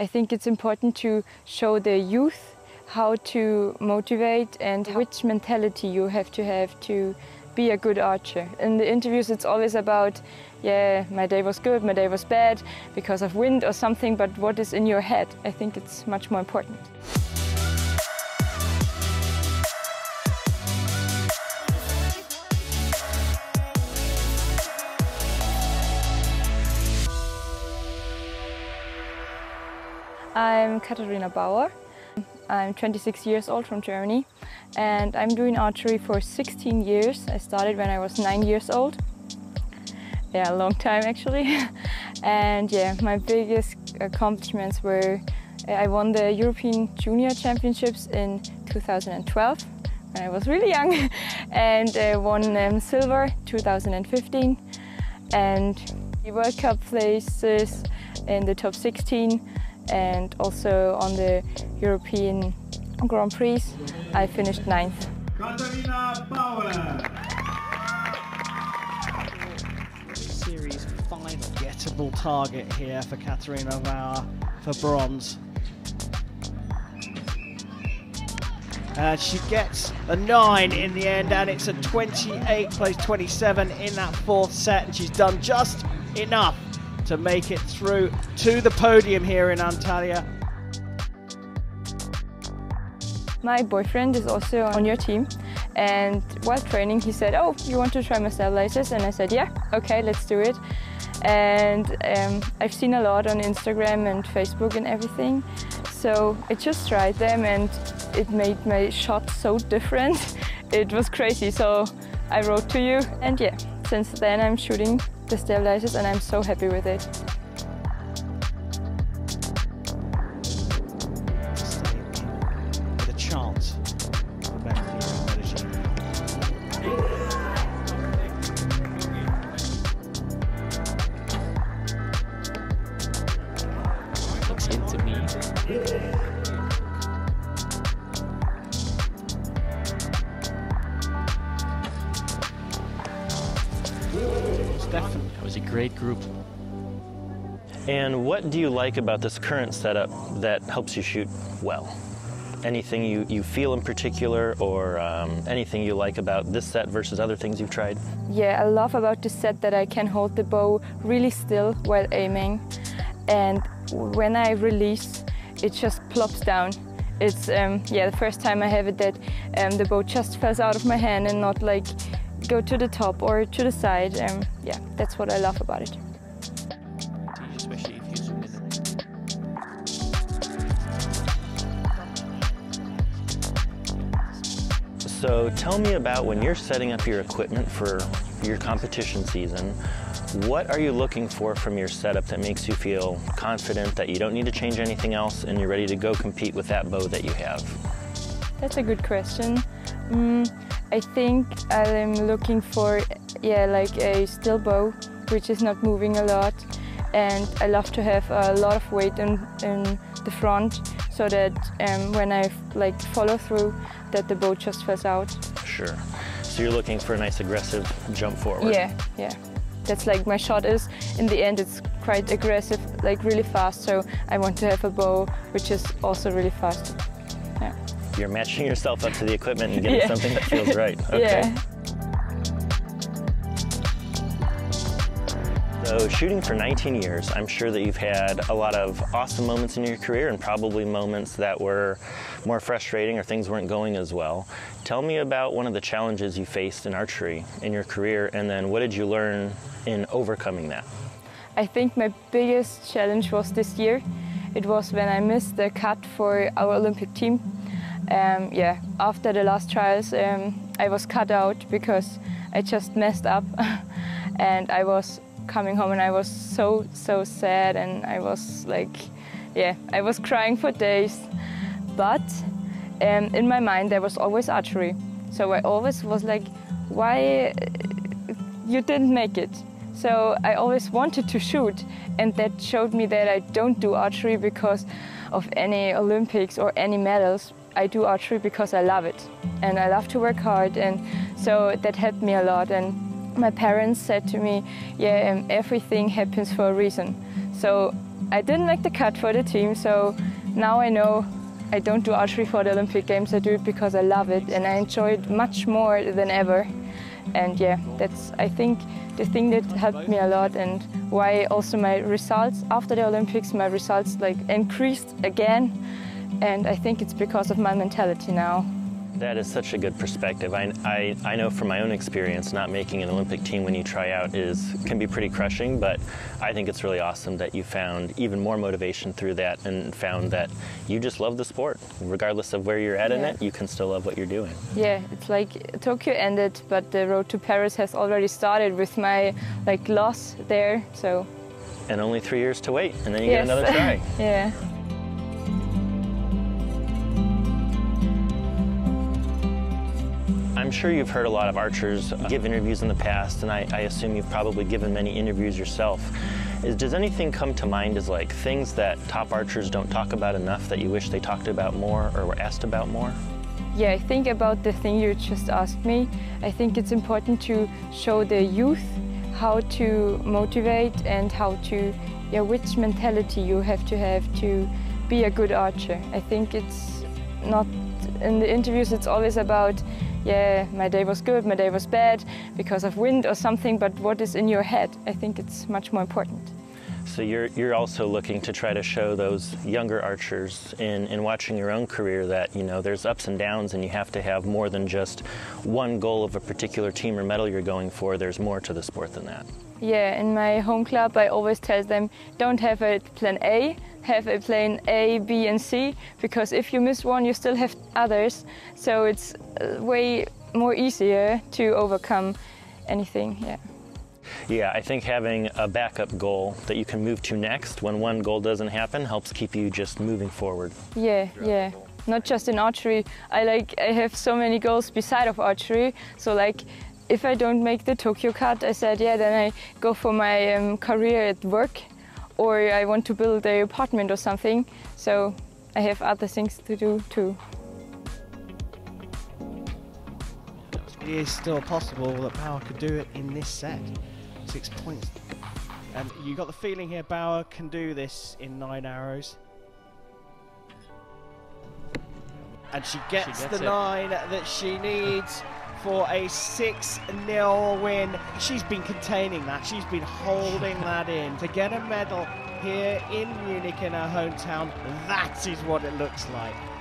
I think it's important to show the youth how to motivate and which mentality you have to be a good archer. In the interviews it's always about, yeah, my day was good, my day was bad, because of wind or something, but what is in your head? I think it's much more important. I'm Katharina Bauer. I'm 26 years old from Germany and I'm doing archery for 16 years. I started when I was 9 years old. Yeah, a long time actually. And yeah, my biggest accomplishments were I won the European Junior Championships in 2012 when I was really young and won silver 2015 and the World Cup places in the top 16. And also on the European Grand Prix, I finished 9th. Katharina Bauer! Series final. Gettable target here for Katharina Bauer for bronze. And she gets a 9 in the end, and it's a 28 plays 27 in that 4th set, and she's done just enough to make it through to the podium here in Antalya. My boyfriend is also on your team, and while training he said, oh, you want to try my stabilizers? And I said, yeah, okay, let's do it. And I've seen a lot on Instagram and Facebook and everything, so I just tried them and it made my shots so different. It was crazy, so I wrote to you, and yeah, since then I'm shooting the stabilizers and I'm so happy with it. The chance. Looks into me. Definitely. That was a great group. And what do you like about this current setup that helps you shoot well? Anything you feel in particular, or anything you like about this set versus other things you've tried? Yeah, I love about this set that I can hold the bow really still while aiming. And when I release, it just plops down. It's, yeah, the first time I have it that the bow just falls out of my hand and not like go to the top or to the side, and yeah, that's what I love about it. So tell me about when you're setting up your equipment for your competition season, what are you looking for from your setup that makes you feel confident that you don't need to change anything else and you're ready to go compete with that bow that you have? That's a good question. I think I'm looking for, yeah, like a still bow, which is not moving a lot. And I love to have a lot of weight in the front, so that when I like follow through, that the bow just falls out. Sure. So you're looking for a nice aggressive jump forward. Yeah, yeah. That's like my shot is. In the end, it's quite aggressive, like really fast. So I want to have a bow which is also really fast. Yeah. You're matching yourself up to the equipment and getting yeah. something that feels right. Okay. Yeah. So shooting for 19 years, I'm sure that you've had a lot of awesome moments in your career and probably moments that were more frustrating or things weren't going as well. Tell me about one of the challenges you faced in archery in your career, and then what did you learn in overcoming that? I think my biggest challenge was this year. It was when I missed the cut for our Olympic team. Yeah, after the last trials I was cut out because I just messed up and I was coming home and I was so sad, and I was like, yeah, I was crying for days. But in my mind there was always archery, so I always was like, why you didn't make it? So I always wanted to shoot, and that showed me that I don't do archery because of any Olympics or any medals. I do archery because I love it and I love to work hard, and so that helped me a lot. And my parents said to me, yeah, everything happens for a reason. So I didn't make the cut for the team, so now I know I don't do archery for the Olympic Games. I do it because I love it and I enjoy it much more than ever. And yeah, that's, I think, the thing that helped me a lot, and why also my results after the Olympics, my results like increased again. And I think it's because of my mentality now. That is such a good perspective. I know from my own experience, not making an Olympic team when you try out can be pretty crushing, but I think it's really awesome that you found even more motivation through that and found that you just love the sport. Regardless of where you're at in it, you can still love what you're doing. Yeah, it's like Tokyo ended, but the road to Paris has already started with my loss there, so. And only 3 years to wait, and then you get another try. Yeah. I'm sure you've heard a lot of archers give interviews in the past, and I assume you've probably given many interviews yourself. Does anything come to mind as like things that top archers don't talk about enough that you wish they talked about more or were asked about more? Yeah, I think about the thing you just asked me. I think it's important to show the youth how to motivate and how to, which mentality you have to be a good archer. I think it's not, in the interviews it's always about my day was good, my day was bad, because of wind or something, but what is in your head? I think it's much more important. So you're also looking to try to show those younger archers in watching your own career that, there's ups and downs, and you have to have more than just one goal of a particular team or medal you're going for. There's more to the sport than that. Yeah, in my home club I always tell them, don't have a plan A, have a plan A, B and C, because if you miss one you still have others, so it's way more easier to overcome anything, Yeah, I think having a backup goal that you can move to next when one goal doesn't happen helps keep you just moving forward. Yeah. Not just in archery. I have so many goals beside of archery, so if I don't make the Tokyo cut, I said, then I go for my career at work, or I want to build an apartment or something. So I have other things to do too. It is still possible that Bauer could do it in this set. 6 points. And you got the feeling here Bauer can do this in 9 arrows. And she gets the 9 that she needs for a 6-0 win. She's been containing that, she's been holding that in. To get a medal here in Munich in her hometown, that is what it looks like.